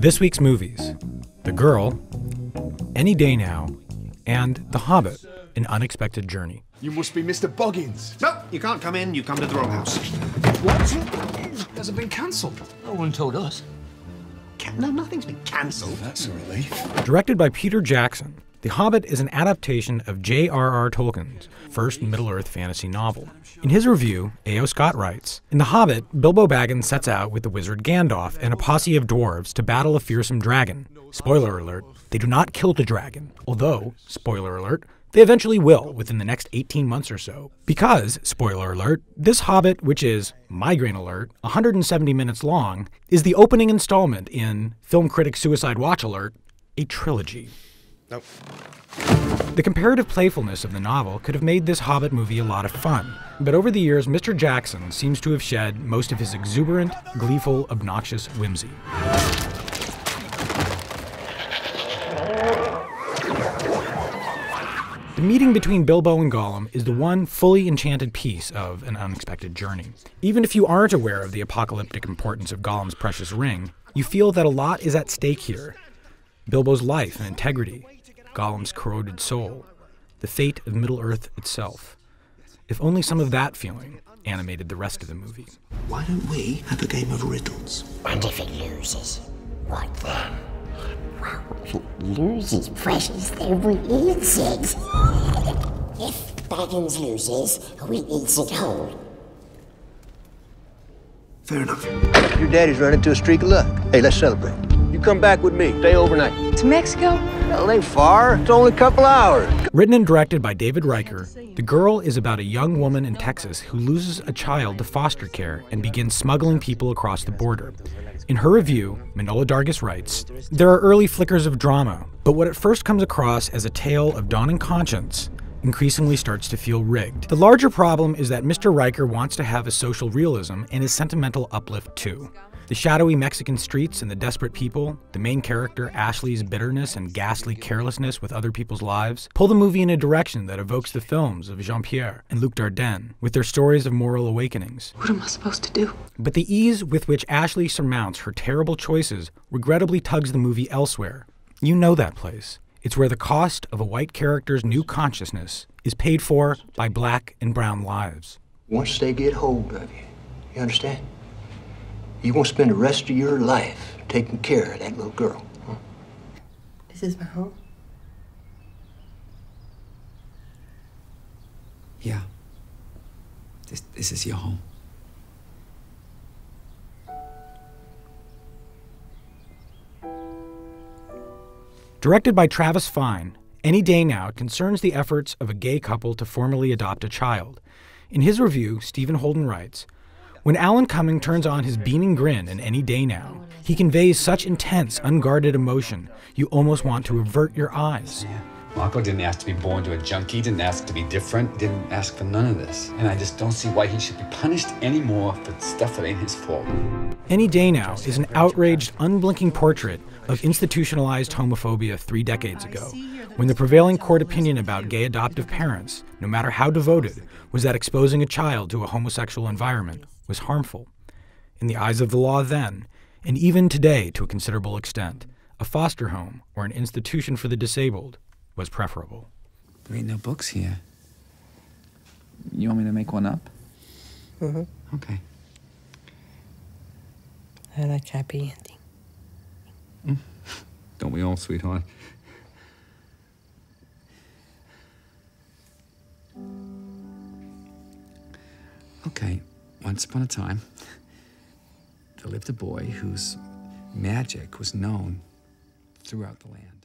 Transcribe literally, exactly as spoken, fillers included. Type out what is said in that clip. This week's movies, The Girl, Any Day Now, and The Hobbit, An Unexpected Journey. You must be Mister Baggins. No, you can't come in. You come to the wrong house. What? Has it been cancelled? No one told us. Can no, nothing's been cancelled. That's a relief. Directed by Peter Jackson, The Hobbit is an adaptation of J R R Tolkien's first Middle-earth fantasy novel. In his review, A O Scott writes, "In The Hobbit, Bilbo Baggins sets out with the wizard Gandalf and a posse of dwarves to battle a fearsome dragon. Spoiler alert, they do not kill the dragon, although, spoiler alert, they eventually will within the next eighteen months or so. Because, spoiler alert, this Hobbit, which is, migraine alert, one hundred seventy minutes long, is the opening installment in, film critic suicide watch alert, a trilogy." Nope. The comparative playfulness of the novel could have made this Hobbit movie a lot of fun, but over the years Mister Jackson seems to have shed most of his exuberant, gleeful, obnoxious whimsy. The meeting between Bilbo and Gollum is the one fully enchanted piece of An Unexpected Journey. Even if you aren't aware of the apocalyptic importance of Gollum's precious ring, you feel that a lot is at stake here. Bilbo's life and integrity, Gollum's corroded soul, the fate of Middle-earth itself. If only some of that feeling animated the rest of the movie. Why don't we have a game of riddles? And if it loses, what then? Well, if it loses, precious, then we eat it. If Baggins loses, we eat it whole. Fair enough. Your daddy's running to a streak of luck. Hey, let's celebrate. You come back with me. Stay overnight. To Mexico? Well, it ain't far. It's only a couple hours. Written and directed by David Riker, The Girl is about a young woman in Texas who loses a child to foster care and begins smuggling people across the border. In her review, Manohla Dargis writes, "There are early flickers of drama, but what at first comes across as a tale of dawning conscience increasingly starts to feel rigged. The larger problem is that Mister Riker wants to have a social realism and his sentimental uplift too. The shadowy Mexican streets and the desperate people, the main character Ashley's bitterness and ghastly carelessness with other people's lives, pull the movie in a direction that evokes the films of Jean-Pierre and Luc Dardenne with their stories of moral awakenings. What am I supposed to do?" But the ease with which Ashley surmounts her terrible choices regrettably tugs the movie elsewhere. You know that place. It's where the cost of a white character's new consciousness is paid for by black and brown lives. Once they get hold of you, you understand? You won't spend the rest of your life taking care of that little girl. Huh? This is my home. Yeah. This, this is your home. Directed by Travis Fine, Any Day Now concerns the efforts of a gay couple to formally adopt a child. In his review, Stephen Holden writes, "When Alan Cumming turns on his beaming grin in Any Day Now, he conveys such intense, unguarded emotion, you almost want to avert your eyes. Marco didn't ask to be born to a junkie, didn't ask to be different, didn't ask for none of this. And I just don't see why he should be punished anymore for stuff that ain't his fault." Any Day Now is an outraged, unblinking portrait of institutionalized homophobia three decades ago, when the prevailing court opinion about gay adoptive parents, no matter how devoted, was that exposing a child to a homosexual environment was harmful. In the eyes of the law then, and even today to a considerable extent, a foster home or an institution for the disabled was preferable. There ain't no books here. You want me to make one up? Mm-hmm. Okay. I like happy ending. Mm. Don't we all, sweetheart? Okay. Once upon a time, there lived a boy whose magic was known throughout the land.